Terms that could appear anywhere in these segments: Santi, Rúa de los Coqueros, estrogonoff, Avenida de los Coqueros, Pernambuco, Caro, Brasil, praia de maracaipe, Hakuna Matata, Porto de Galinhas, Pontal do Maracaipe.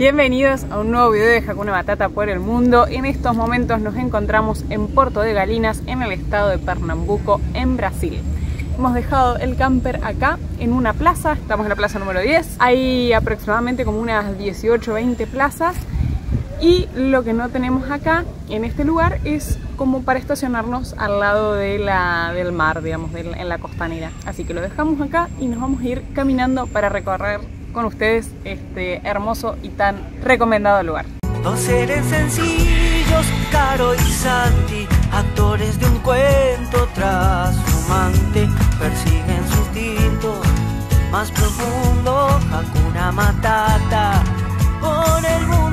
Bienvenidos a un nuevo video de Hakuna Matata por el mundo. En estos momentos nos encontramos en Porto de Galinhas, en el estado de Pernambuco, en Brasil. Hemos dejado el camper acá en una plaza, estamos en la plaza número 10. Hay aproximadamente como unas 18 o 20 plazas. Y lo que no tenemos acá, en este lugar, es como para estacionarnos al lado de del mar, digamos, en la costanera. Así que lo dejamos acá y nos vamos a ir caminando para recorrer con ustedes este hermoso y tan recomendado lugar. Dos seres sencillos, Caro y Santi, actores de un cuento trashumante, persiguen su instinto más profundo, Hakuna Matata, por el mundo.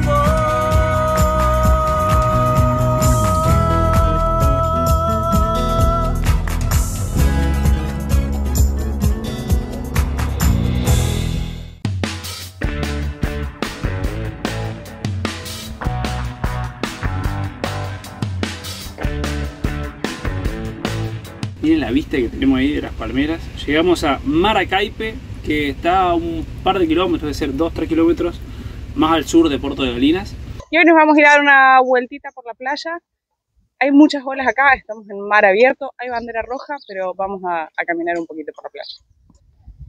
Miren la vista que tenemos ahí de las palmeras. Llegamos a Maracaipe, que está a un par de kilómetros, debe ser 2-3 kilómetros más al sur de Porto de Galinhas. Y hoy nos vamos a ir a dar una vueltita por la playa. Hay muchas olas acá, estamos en mar abierto, hay bandera roja, pero vamos a caminar un poquito por la playa.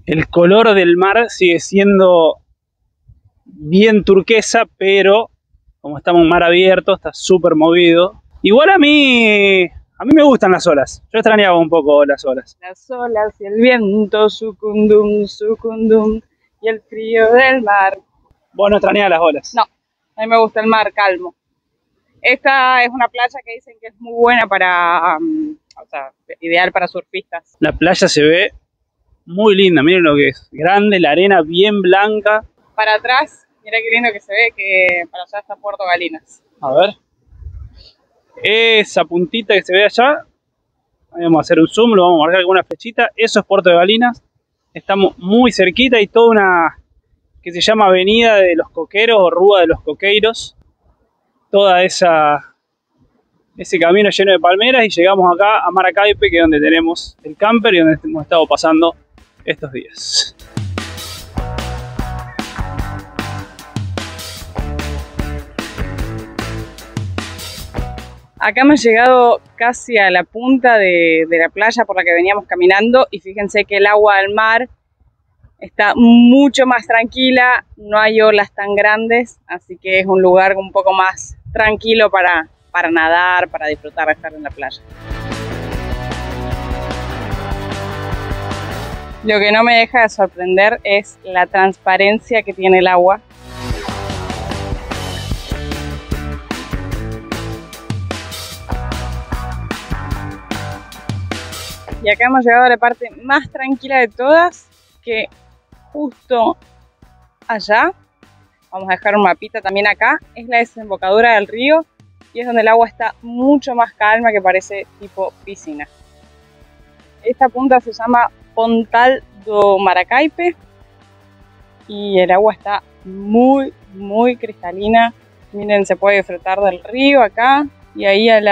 El color del mar sigue siendo bien turquesa, pero como estamos en mar abierto, está súper movido. Igual a mí me gustan las olas. Yo extrañaba un poco las olas. Las olas y el viento, sucundum, sucundum, y el frío del mar. ¿Vos no extrañás las olas? No, a mí me gusta el mar calmo. Esta es una playa que dicen que es muy buena para, ideal para surfistas. La playa se ve muy linda, miren lo que es. Grande, la arena bien blanca. Para atrás, mirá qué lindo que se ve, que para allá está Porto de Galinhas. A ver. Esa puntita que se ve allá, vamos a hacer un zoom, lo vamos a marcar con una flechita. Eso es Porto de Galinhas. Estamos muy cerquita y toda una que se llama Avenida de los Coqueros o Rúa de los Coqueros. Toda ese camino lleno de palmeras y llegamos acá a Maracaipe, que es donde tenemos el camper y donde hemos estado pasando estos días. Acá hemos llegado casi a la punta de la playa por la que veníamos caminando y fíjense que el agua del mar está mucho más tranquila, no hay olas tan grandes, así que es un lugar un poco más tranquilo para nadar, para disfrutar de estar en la playa. Lo que no me deja de sorprender es la transparencia que tiene el agua. Y acá hemos llegado a la parte más tranquila de todas, que justo allá, vamos a dejar un mapita también acá, es la desembocadura del río y es donde el agua está mucho más calma, que parece tipo piscina. Esta punta se llama Pontal do Maracaipe y el agua está muy, muy cristalina. Miren, se puede disfrutar del río acá y ahí al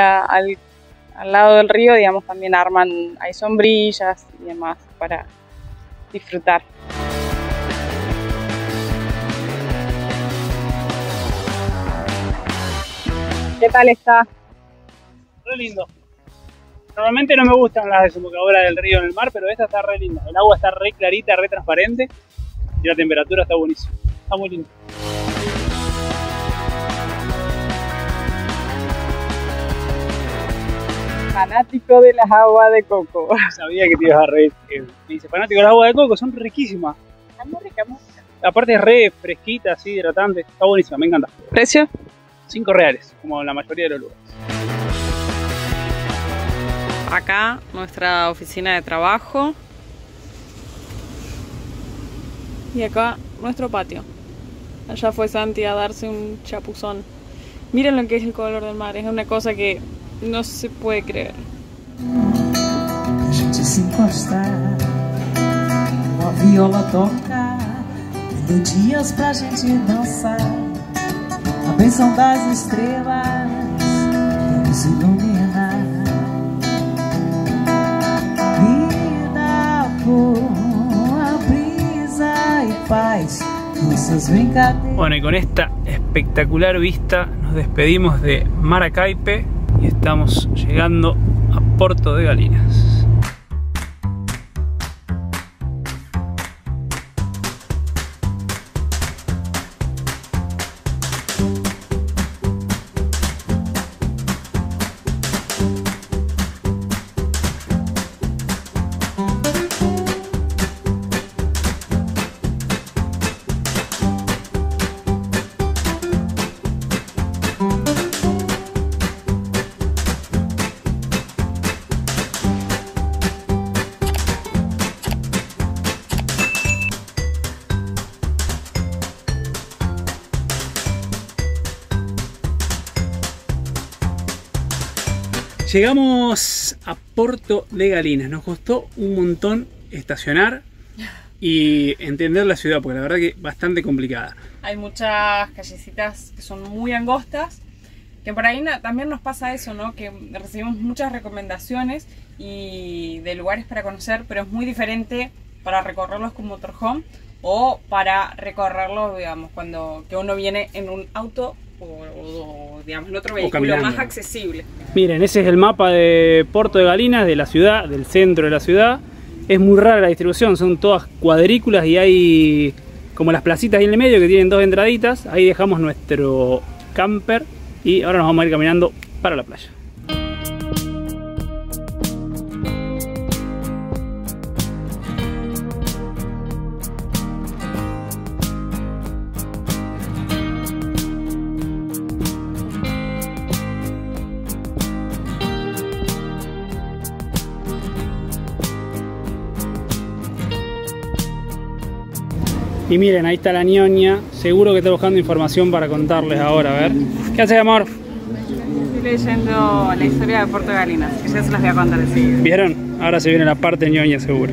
lado del río, digamos, también hay sombrillas y demás para disfrutar. ¿Qué tal está? Re lindo. Normalmente no me gustan las desembocadoras del río en el mar, pero esta está re linda. El agua está re clarita, re transparente y la temperatura está buenísima. Está muy lindo. Fanático de las aguas de coco. Sabía que te ibas a reír. Me dice, fanático de las aguas de coco, son riquísimas. Están muy ricas. Aparte es re fresquita, así, hidratante. Está buenísima, me encanta. ¿Precio? 5 reales, como la mayoría de los lugares. Acá, nuestra oficina de trabajo. Y acá, nuestro patio. Allá fue Santi a darse un chapuzón. Miren lo que es el color del mar. Es una cosa que no se puede creer. Gente se encostar, uma viola tocar, melodias pra gente dançar, a benção das estrelas nos iluminar. Vida, cor, a brisa e paz, nuestras brincadeiras. Bueno, y con esta espectacular vista nos despedimos de Maracaipe y estamos llegando a Porto de Galinhas. Llegamos a Porto de Galinhas, nos costó un montón estacionar y entender la ciudad, porque la verdad que es bastante complicada. Hay muchas callecitas que son muy angostas, que por ahí también nos pasa eso, ¿no? Que recibimos muchas recomendaciones y de lugares para conocer, pero es muy diferente para recorrerlos con motorhome o para recorrerlos, digamos, cuando que uno viene en un auto o digamos el otro vehículo más accesible. Miren, ese es el mapa de Porto de Galinhas, de la ciudad, del centro de la ciudad. Es muy rara la distribución, son todas cuadrículas y hay como las placitas ahí en el medio que tienen dos entraditas. Ahí dejamos nuestro camper y ahora nos vamos a ir caminando para la playa. Y miren, ahí está la ñoña, seguro que está buscando información para contarles ahora, a ver. ¿Qué haces, amor? Estoy leyendo la historia de Porto de Galinhas, que ya se las voy a contar enseguida. ¿Vieron? Ahora se viene la parte ñoña, seguro.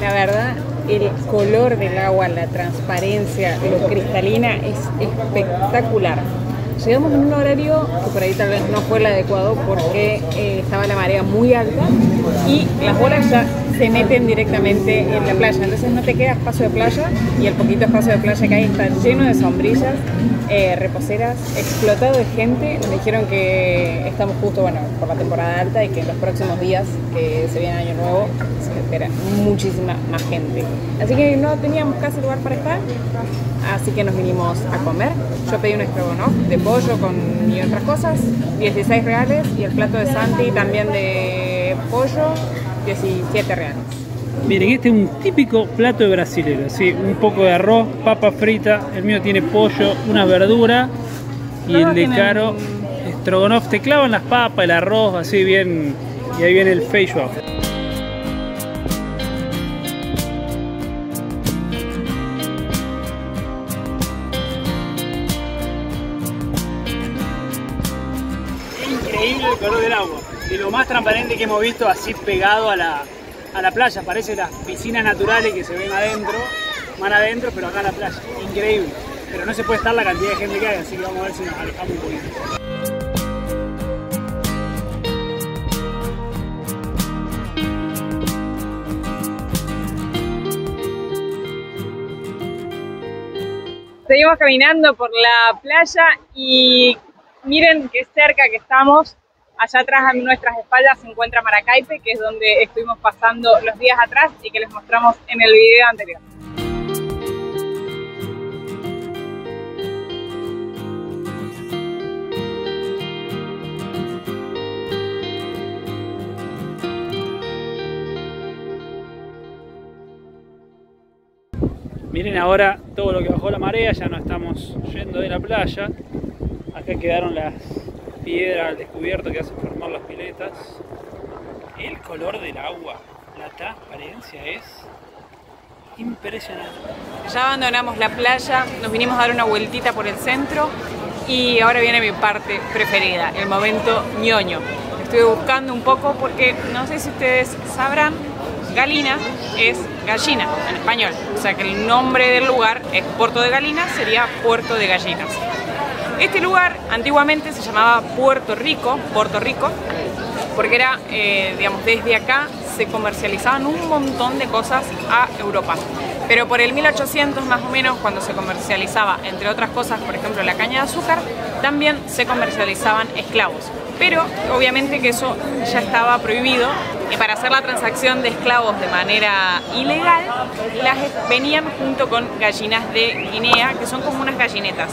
La verdad, el color del agua, la transparencia, lo cristalina es espectacular. Llegamos en un horario que por ahí tal vez no fue el adecuado porque estaba la marea muy alta y las olas ya se meten directamente en la playa. Entonces no te queda espacio de playa y el poquito espacio de playa que hay está lleno de sombrillas, reposeras, explotado de gente. Nos dijeron que estamos justo, bueno, por la temporada alta y que en los próximos días que se viene Año Nuevo se espera muchísima más gente. Así que no teníamos casi lugar para estar, así que nos vinimos a comer. Yo pedí un estrogonoff de pollo y otras cosas, 16 reales, y el plato de Santi también de pollo, 17 reales. Miren, este es un típico plato brasilero, ¿sí? Un poco de arroz, papa frita, el mío tiene pollo, una verdura y el de Caro, estrogonoff. Te clavan las papas, el arroz, así bien, y ahí viene el feijoada. Increíble el color del agua, de lo más transparente que hemos visto, así pegado a la playa. Parece las piscinas naturales que se ven adentro, van adentro, pero acá a la playa, increíble. Pero no se puede estar la cantidad de gente que hay, así que vamos a ver si nos alejamos un poquito. Seguimos caminando por la playa y miren qué cerca que estamos. Allá atrás a nuestras espaldas se encuentra Maracaipe, que es donde estuvimos pasando los días atrás y que les mostramos en el video anterior. Miren ahora todo lo que bajó la marea, ya no estamos yendo de la playa. Acá quedaron las piedras al descubierto que hacen formar las piletas. El color del agua, la transparencia es impresionante. Ya abandonamos la playa, nos vinimos a dar una vueltita por el centro y ahora viene mi parte preferida, el momento ñoño. Estuve buscando un poco porque no sé si ustedes sabrán, Galinas es gallina en español, o sea que el nombre del lugar es Porto de Galinas, sería Puerto de Gallinas. Este lugar antiguamente se llamaba Puerto Rico, porque era, digamos, desde acá se comercializaban un montón de cosas a Europa. Pero por el 1800 más o menos, cuando se comercializaba, entre otras cosas, por ejemplo, la caña de azúcar, también se comercializaban esclavos. Pero obviamente que eso ya estaba prohibido y para hacer la transacción de esclavos de manera ilegal, las venían junto con gallinas de Guinea, que son como unas gallinetas.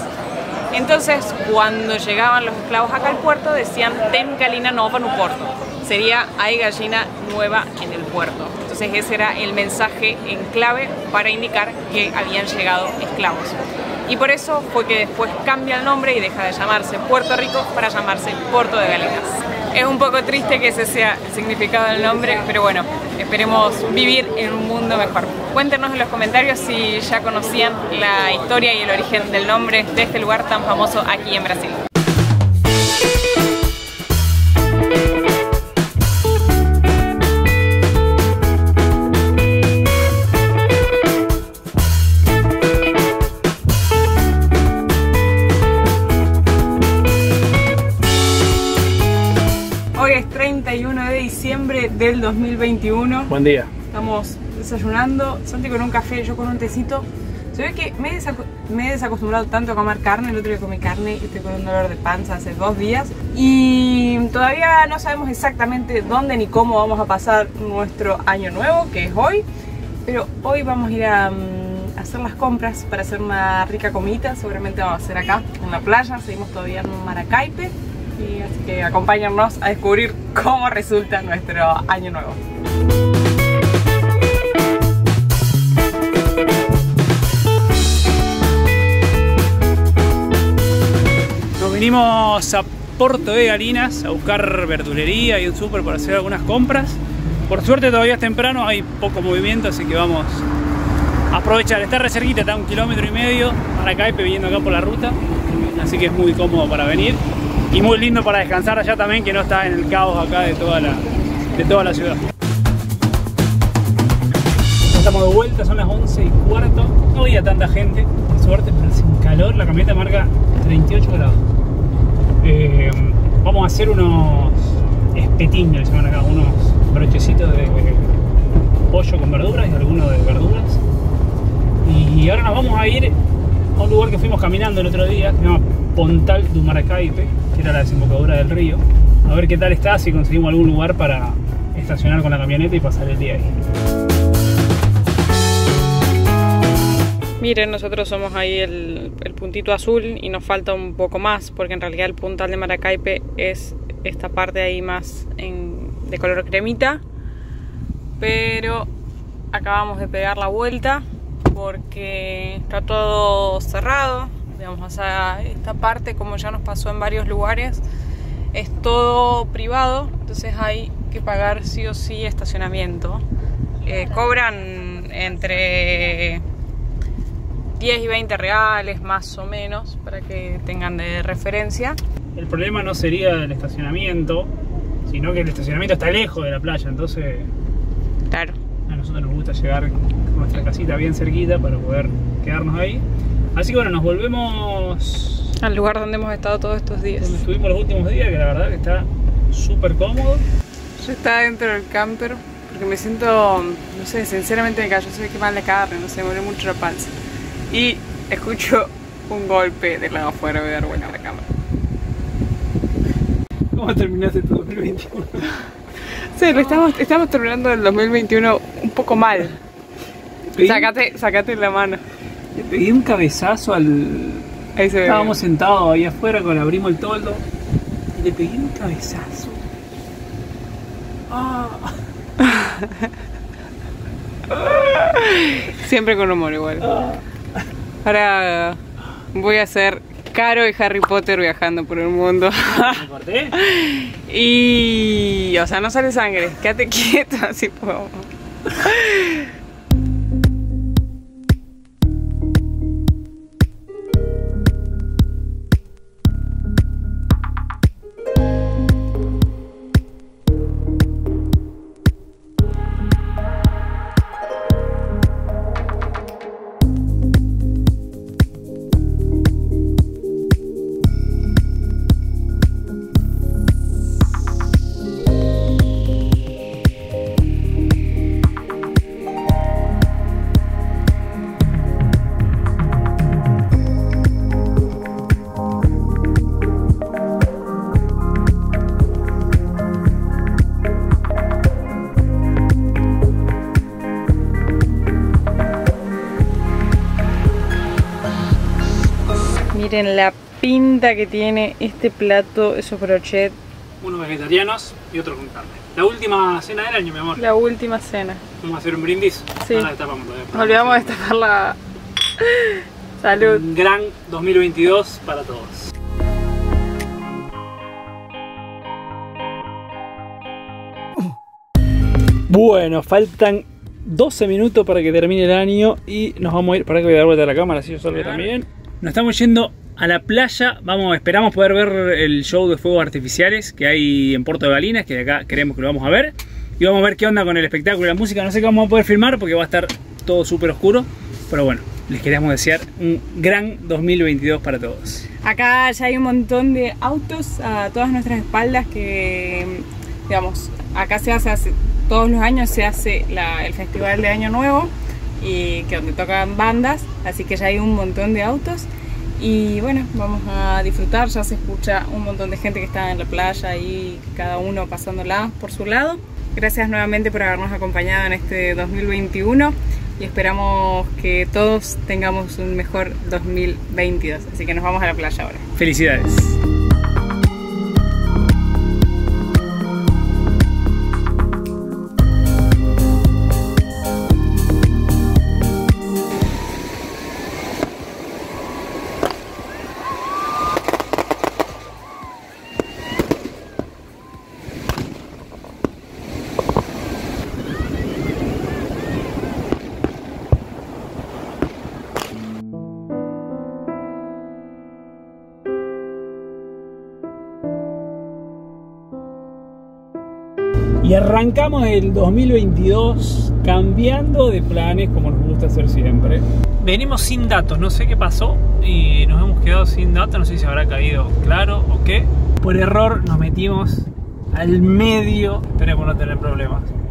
Entonces, cuando llegaban los esclavos acá al puerto, decían "Tem gallina nova no porto", sería "hay gallina nueva en el puerto". Entonces ese era el mensaje en clave para indicar que habían llegado esclavos. Y por eso fue que después cambia el nombre y deja de llamarse Puerto Rico para llamarse Puerto de Galinas. Es un poco triste que ese sea el significado del nombre, pero bueno, esperemos vivir en un mundo mejor. Cuéntenos en los comentarios si ya conocían la historia y el origen del nombre de este lugar tan famoso aquí en Brasil. Del 2021. Buen día. Estamos desayunando, Santi con un café, yo con un tecito. Se ve que me he desacostumbrado tanto a comer carne. El otro día comí carne y estoy con un dolor de panza hace 2 días. Y todavía no sabemos exactamente dónde ni cómo vamos a pasar nuestro año nuevo, que es hoy. Pero hoy vamos a ir a hacer las compras para hacer una rica comidita. Seguramente vamos a hacer acá en la playa. Seguimos todavía en Maracaipe. Así que acompáñennos a descubrir cómo resulta nuestro año nuevo. Nos vinimos a Porto de Galinas a buscar verdulería y un súper para hacer algunas compras. Por suerte todavía es temprano, hay poco movimiento, así que vamos a aprovechar. Está re cerquita, está 1,5 kilómetros Maracaipe, viniendo acá por la ruta, así que es muy cómodo para venir. Y muy lindo para descansar allá también, que no está en el caos acá de toda la ciudad. Estamos de vuelta, son las 11:15. No había tanta gente, por suerte, pero sin calor. La camioneta marca 38 grados. Vamos a hacer unos espetinhos, se llaman acá, unos brochecitos de pollo con verduras y algunos de verduras. Y ahora nos vamos a ir a un lugar que fuimos caminando el otro día, que se llama Pontal do Maracaipe, que era la desembocadura del río, a ver qué tal está, si conseguimos algún lugar para estacionar con la camioneta y pasar el día ahí. Miren, nosotros somos ahí el puntito azul y nos falta un poco más, porque en realidad el Pontal de Maracaipe es esta parte ahí más de color cremita, pero acabamos de pegar la vuelta porque está todo cerrado. Digamos, o sea, esta parte, como ya nos pasó en varios lugares, es todo privado, entonces hay que pagar sí o sí estacionamiento. Cobran entre 10 y 20 reales más o menos, para que tengan de referencia. El problema no sería el estacionamiento, sino que el estacionamiento está lejos de la playa, entonces claro, a nosotros nos gusta llegar a nuestra casita bien cerquita para poder quedarnos ahí. Así que bueno, nos volvemos al lugar donde hemos estado todos estos días, donde estuvimos los últimos días, que la verdad que está súper cómodo. Yo estaba dentro del camper porque me siento, no sé, sinceramente me cayó, se ve que mal la carne, no sé, me duele mucho la panza. Y escucho un golpe del lado afuera, voy a dar buena la cámara. ¿Cómo terminaste tu 2021? Sí, lo estamos terminando el 2021 un poco mal. Sacate la mano. Le pegué un cabezazo Ahí se ve. Estábamos sentados ahí afuera cuando abrimos el toldo y le pegué un cabezazo. Ah. Siempre con humor igual. Ah. Ahora voy a ser Caro y Harry Potter viajando por el mundo. ¿Me corté? Y... o sea, no sale sangre. Quédate quieto, así podemos. Miren la pinta que tiene este plato, esos brochettes. Unos vegetarianos y otros con carne. La última cena del año, mi amor. La última cena. Vamos a hacer un brindis. Sí. No la destapamos todavía. Nos olvidamos de destaparla. Salud. Un gran 2022 para todos. Bueno, faltan 12 minutos para que termine el año y nos vamos a ir. Para que voy a dar vuelta a la cámara, así yo salgo también. Nos estamos yendo a la playa. Vamos, esperamos poder ver el show de fuegos artificiales que hay en Porto de Galinhas, que de acá queremos que lo vamos a ver. Y vamos a ver qué onda con el espectáculo y la música. No sé qué vamos a poder filmar porque va a estar todo súper oscuro. Pero bueno, les queríamos desear un gran 2022 para todos. Acá ya hay un montón de autos a todas nuestras espaldas que, digamos, acá se hace todos los años se hace el festival de Año Nuevo y que donde tocan bandas, así que ya hay un montón de autos y bueno, vamos a disfrutar. Ya se escucha un montón de gente que está en la playa y cada uno pasándola por su lado. Gracias nuevamente por habernos acompañado en este 2021 y esperamos que todos tengamos un mejor 2022, así que nos vamos a la playa ahora. Felicidades. Y arrancamos el 2022 cambiando de planes, como nos gusta hacer siempre. Venimos sin datos, no sé qué pasó y nos hemos quedado sin datos, no sé si habrá caído claro o qué. Por error nos metimos al medio, esperemos no tener problemas.